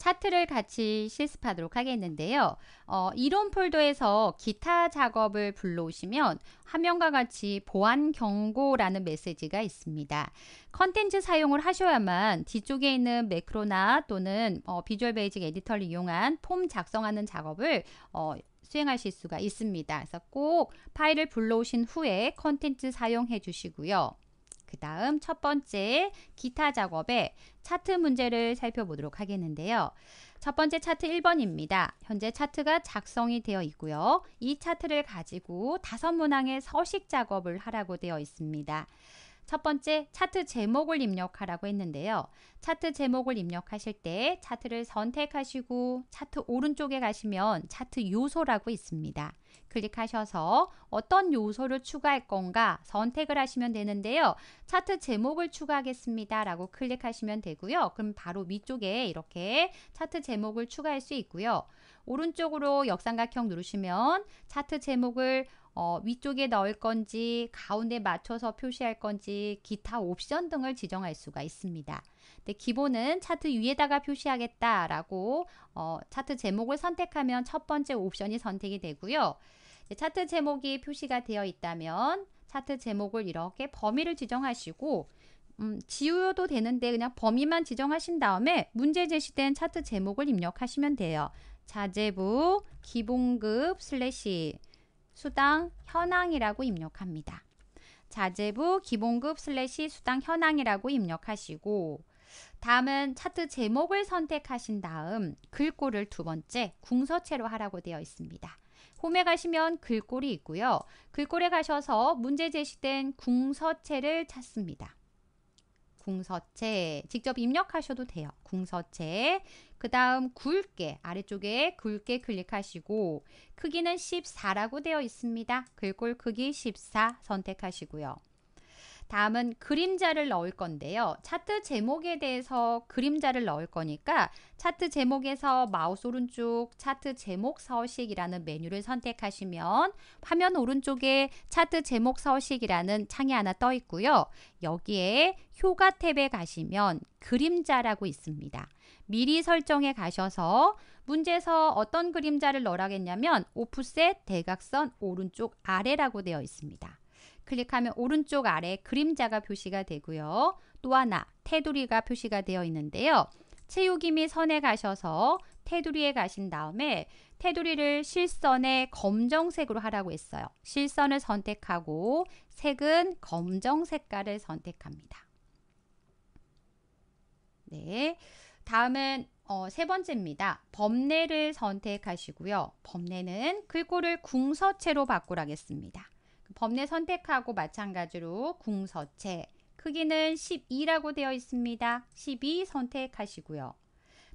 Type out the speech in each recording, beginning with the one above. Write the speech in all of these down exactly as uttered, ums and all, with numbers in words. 차트를 같이 실습하도록 하겠는데요. 어, 이론 폴더에서 기타 작업을 불러오시면 화면과 같이 보안 경고라는 메시지가 있습니다. 컨텐츠 사용을 하셔야만 뒤쪽에 있는 매크로나 또는 어, 비주얼 베이직 에디터를 이용한 폼 작성하는 작업을 어, 수행하실 수가 있습니다. 그래서 꼭 파일을 불러오신 후에 컨텐츠 사용해 주시고요. 그 다음 첫 번째 기타 작업의 차트 문제를 살펴보도록 하겠는데요. 첫 번째 차트 일 번입니다. 현재 차트가 작성이 되어 있고요. 이 차트를 가지고 다섯 문항의 서식 작업을 하라고 되어 있습니다. 첫 번째 차트 제목을 입력하라고 했는데요. 차트 제목을 입력하실 때 차트를 선택하시고 차트 오른쪽에 가시면 차트 요소라고 있습니다. 클릭하셔서 어떤 요소를 추가할 건가 선택을 하시면 되는데요. 차트 제목을 추가하겠습니다 라고 클릭하시면 되고요. 그럼 바로 위쪽에 이렇게 차트 제목을 추가할 수 있고요. 오른쪽으로 역삼각형 누르시면 차트 제목을 어, 위쪽에 넣을 건지 가운데 맞춰서 표시할 건지 기타 옵션 등을 지정할 수가 있습니다. 근데 기본은 차트 위에다가 표시하겠다라고 어, 차트 제목을 선택하면 첫 번째 옵션이 선택이 되고요. 차트 제목이 표시가 되어 있다면 차트 제목을 이렇게 범위를 지정하시고 음, 지우도 되는데 그냥 범위만 지정하신 다음에 문제 제시된 차트 제목을 입력하시면 돼요. 자재부, 기본급, 슬래시 수당 현황이라고 입력합니다. 자재부 기본급 슬래시 수당 현황이라고 입력하시고 다음은 차트 제목을 선택하신 다음 글꼴을 두 번째 궁서체로 하라고 되어 있습니다. 홈에 가시면 글꼴이 있고요. 글꼴에 가셔서 문제 제시된 궁서체를 찾습니다. 궁서체 직접 입력하셔도 돼요. 궁서체 그 다음 굵게 아래쪽에 굵게 클릭하시고 크기는 십사라고 되어 있습니다. 글꼴 크기 십사 선택하시고요. 다음은 그림자를 넣을 건데요. 차트 제목에 대해서 그림자를 넣을 거니까 차트 제목에서 마우스 오른쪽 차트 제목 서식이라는 메뉴를 선택하시면 화면 오른쪽에 차트 제목 서식이라는 창이 하나 떠 있고요. 여기에 효과 탭에 가시면 그림자라고 있습니다. 미리 설정해 가셔서 문제에서 어떤 그림자를 넣으라겠냐면 오프셋 대각선 오른쪽 아래라고 되어 있습니다. 클릭하면 오른쪽 아래 그림자가 표시가 되고요. 또 하나 테두리가 표시가 되어 있는데요. 채우기 및 선에 가셔서 테두리에 가신 다음에 테두리를 실선에 검정색으로 하라고 했어요. 실선을 선택하고 색은 검정 색깔을 선택합니다. 네, 다음은 어, 세 번째입니다. 범례를 선택하시고요. 범례는 글꼴을 궁서체로 바꾸라겠습니다. 범례 선택하고 마찬가지로 궁서체 크기는 십이라고 되어 있습니다. 십이 선택하시고요.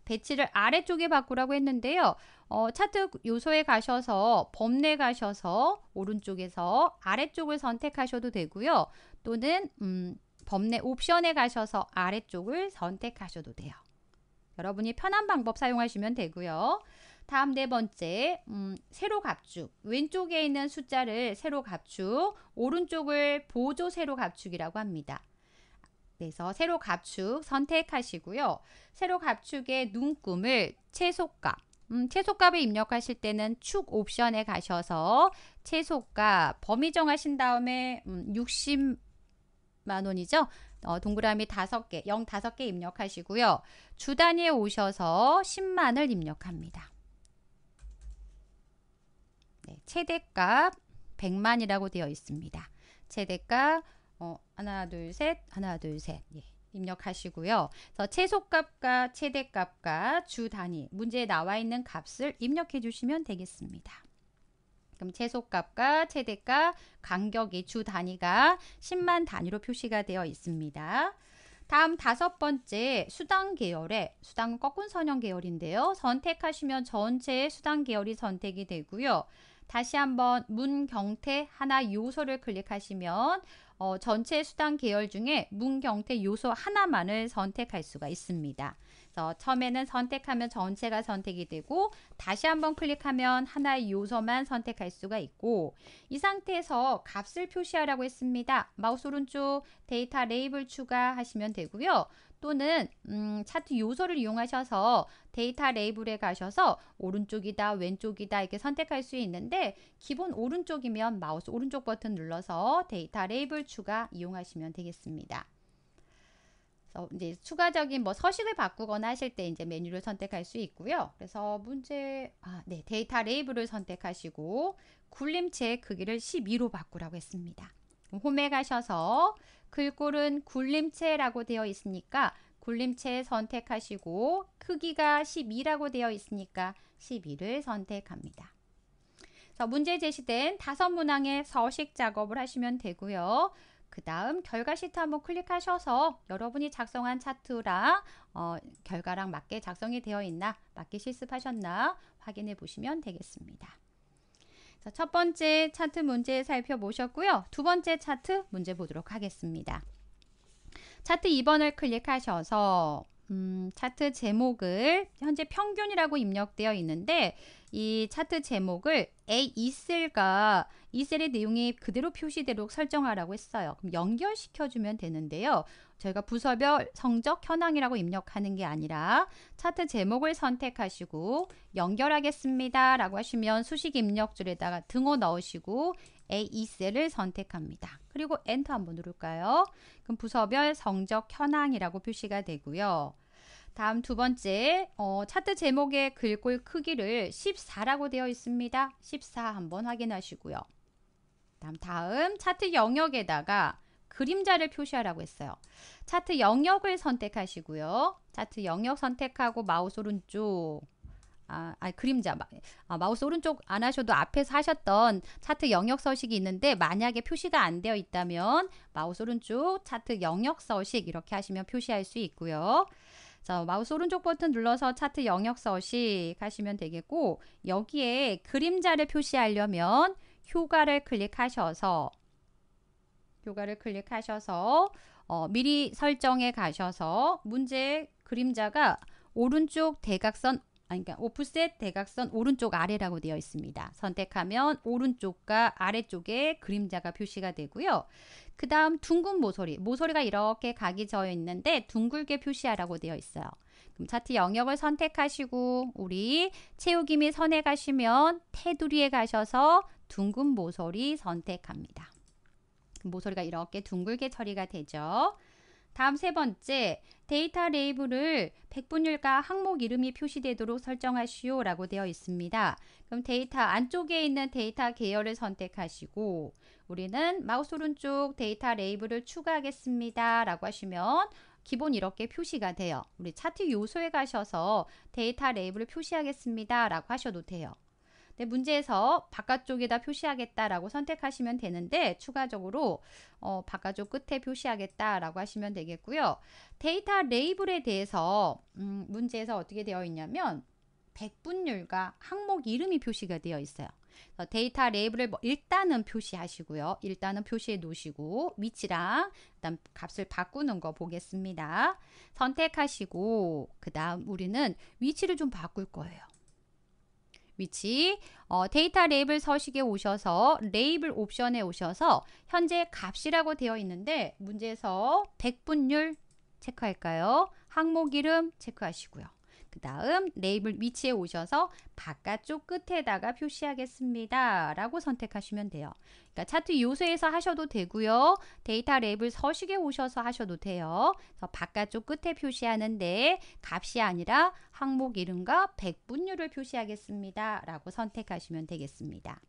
배치를 아래쪽에 바꾸라고 했는데요. 어, 차트 요소에 가셔서 범례 가셔서 오른쪽에서 아래쪽을 선택하셔도 되고요. 또는 음, 범례 옵션에 가셔서 아래쪽을 선택하셔도 돼요. 여러분이 편한 방법 사용하시면 되고요. 다음 네 번째 음, 세로 갑축 왼쪽에 있는 숫자를 세로 갑축 오른쪽을 보조 세로 갑축이라고 합니다. 그래서 세로 갑축 선택하시고요. 세로 갑축의 눈금을 최소값 음, 최소값에 입력하실 때는 축 옵션에 가셔서 최소값 범위 정하신 다음에 음, 육십만 원이죠. 어, 동그라미 다섯 개 영 다섯 개 입력하시고요. 주 단위에 오셔서 십만을 입력합니다. 네, 최대값 백만이라고 되어 있습니다. 최대값 어, 하나 둘 셋 하나 둘 셋 예, 입력하시고요. 그래서 최소값과 최대값과 주 단위 문제에 나와 있는 값을 입력해 주시면 되겠습니다. 그럼 최소값과 최대값 간격이 주 단위가 십만 단위로 표시가 되어 있습니다. 다음 다섯 번째 수당 계열의 수당은 꺾은 선형 계열인데요. 선택하시면 전체의 수당 계열이 선택이 되고요. 다시 한번 문 경태 하나 요소를 클릭하시면 어, 전체 수당 계열 중에 문 경태 요소 하나만을 선택할 수가 있습니다. 그래서 처음에는 선택하면 전체가 선택이 되고 다시 한번 클릭하면 하나의 요소만 선택할 수가 있고 이 상태에서 값을 표시하라고 했습니다. 마우스 오른쪽 데이터 레이블 추가하시면 되고요. 또는 음, 차트 요소를 이용하셔서 데이터 레이블에 가셔서 오른쪽이다 왼쪽이다 이렇게 선택할 수 있는데, 기본 오른쪽이면 마우스 오른쪽 버튼 눌러서 데이터 레이블 추가 이용하시면 되겠습니다. 그래서 이제 추가적인 뭐 서식을 바꾸거나 하실 때 이제 메뉴를 선택할 수 있고요. 그래서 문제 아, 네, 데이터 레이블을 선택하시고 굴림체 크기를 십이로 바꾸라고 했습니다. 홈에 가셔서 글꼴은 굴림체라고 되어 있으니까 굴림체 선택하시고 크기가 십이라고 되어 있으니까 십이를 선택합니다. 자, 문제 제시된 다섯 문항의 서식 작업을 하시면 되고요. 그 다음 결과 시트 한번 클릭하셔서 여러분이 작성한 차트랑 어, 결과랑 맞게 작성이 되어 있나, 맞게 실습하셨나 확인해 보시면 되겠습니다. 자, 첫 번째 차트 문제 살펴보셨고요. 두 번째 차트 문제 보도록 하겠습니다. 차트 이 번을 클릭하셔서 음, 차트 제목을 현재 평균이라고 입력되어 있는데, 이 차트 제목을 에이 이 셀과 이 셀의 내용이 그대로 표시되도록 설정하라고 했어요. 그럼 연결시켜주면 되는데요. 저희가 부서별 성적 현황이라고 입력하는 게 아니라 차트 제목을 선택하시고 연결하겠습니다 라고 하시면 수식 입력줄에다가 등호 넣으시고 에이 이 셀을 선택합니다. 그리고 엔터 한번 누를까요? 그럼 부서별 성적 현황이라고 표시가 되고요. 다음 두 번째 어, 차트 제목의 글꼴 크기를 십사라고 되어 있습니다. 십사 한번 확인하시고요. 다음, 다음 차트 영역에다가 그림자를 표시하라고 했어요. 차트 영역을 선택하시고요. 차트 영역 선택하고 마우스 오른쪽 아, 아니, 그림자 아, 마우스 오른쪽 안 하셔도 앞에서 하셨던 차트 영역 서식이 있는데, 만약에 표시가 안 되어 있다면 마우스 오른쪽 차트 영역 서식 이렇게 하시면 표시할 수 있고요. 자, 마우스 오른쪽 버튼 눌러서 차트 영역 서식 하시면 되겠고, 여기에 그림자를 표시하려면 효과를 클릭하셔서 효과를 클릭하셔서 어, 미리 설정에 가셔서 문제 그림자가 오른쪽 대각선 아니, 그러니까 오프셋 대각선 오른쪽 아래라고 되어 있습니다. 선택하면 오른쪽과 아래쪽에 그림자가 표시가 되고요. 그 다음 둥근 모서리, 모서리가 이렇게 각이 저어 있는데 둥글게 표시하라고 되어 있어요. 그럼 차트 영역을 선택하시고 우리 채우기 및 선에 가시면 테두리에 가셔서 둥근 모서리 선택합니다. 모서리가 이렇게 둥글게 처리가 되죠. 다음 세 번째, 데이터 레이블을 백분율과 항목 이름이 표시되도록 설정하시오 라고 되어 있습니다. 그럼 데이터 안쪽에 있는 데이터 계열을 선택하시고 우리는 마우스 오른쪽 데이터 레이블을 추가하겠습니다 라고 하시면 기본 이렇게 표시가 돼요. 우리 차트 요소에 가셔서 데이터 레이블을 표시하겠습니다 라고 하셔도 돼요. 네, 문제에서 바깥쪽에다 표시하겠다라고 선택하시면 되는데, 추가적으로 어, 바깥쪽 끝에 표시하겠다라고 하시면 되겠고요. 데이터 레이블에 대해서 음, 문제에서 어떻게 되어 있냐면 백분율과 항목 이름이 표시가 되어 있어요. 데이터 레이블을 일단은 표시하시고요. 일단은 표시해 놓으시고 위치랑 그다음 값을 바꾸는 거 보겠습니다. 선택하시고 그 다음 우리는 위치를 좀 바꿀 거예요. 위치, 어, 데이터 레이블 서식에 오셔서 레이블 옵션에 오셔서 현재 값이라고 되어 있는데, 문제에서 백분율 체크할까요? 항목 이름 체크하시고요. 그 다음 레이블 위치에 오셔서 바깥쪽 끝에다가 표시하겠습니다 라고 선택하시면 돼요. 그러니까 차트 요소에서 하셔도 되고요. 데이터 레이블 서식에 오셔서 하셔도 돼요. 그래서 바깥쪽 끝에 표시하는데 값이 아니라 항목 이름과 백분율을 표시하겠습니다 라고 선택하시면 되겠습니다.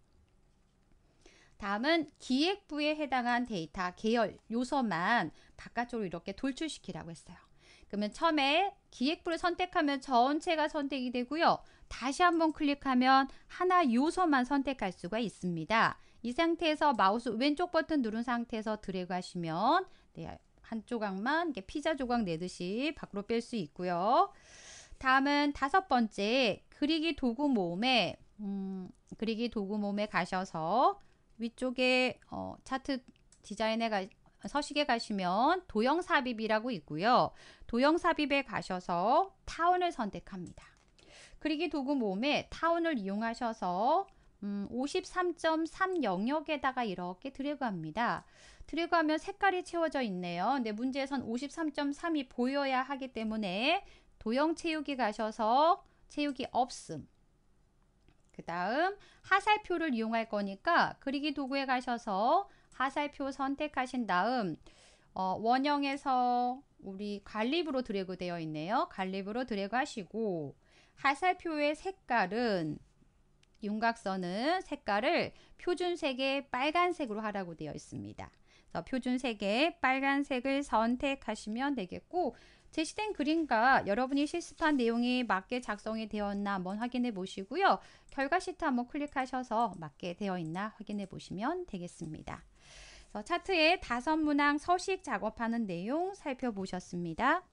다음은 기획부에 해당한 데이터 계열 요소만 바깥쪽으로 이렇게 돌출시키라고 했어요. 그러면 처음에 기획부를 선택하면 전체가 선택이 되고요. 다시 한번 클릭하면 하나 요소만 선택할 수가 있습니다. 이 상태에서 마우스 왼쪽 버튼 누른 상태에서 드래그 하시면 네, 한 조각만 이렇게 피자 조각 내듯이 밖으로 뺄 수 있고요. 다음은 다섯 번째 그리기 도구 모음에 음, 그리기 도구 모음에 가셔서 위쪽에 어, 차트 디자인에 가 서식에 가시면 도형 삽입이라고 있고요. 도형 삽입에 가셔서 타운을 선택합니다. 그리기 도구 모음에 타운을 이용하셔서 음, 오십삼 점 삼 영역에다가 이렇게 들어갑니다. 들어가면 색깔이 채워져 있네요. 근데 문제에선 오십삼 점 삼이 보여야 하기 때문에 도형 채우기 가셔서 채우기 없음. 그 다음 하살표를 이용할 거니까 그리기 도구에 가셔서 하살표 선택하신 다음 어, 원형에서 우리 갈립으로 드래그 되어 있네요. 갈립으로 드래그 하시고 하살표의 색깔은 윤곽선은 색깔을 표준색의 빨간색으로 하라고 되어 있습니다. 그래서 표준색의 빨간색을 선택하시면 되겠고 제시된 그림과 여러분이 실습한 내용이 맞게 작성이 되었나 한번 확인해 보시고요. 결과 시트 한번 클릭하셔서 맞게 되어 있나 확인해 보시면 되겠습니다. 그래서 차트의 다섯 문항 서식 작업하는 내용 살펴보셨습니다.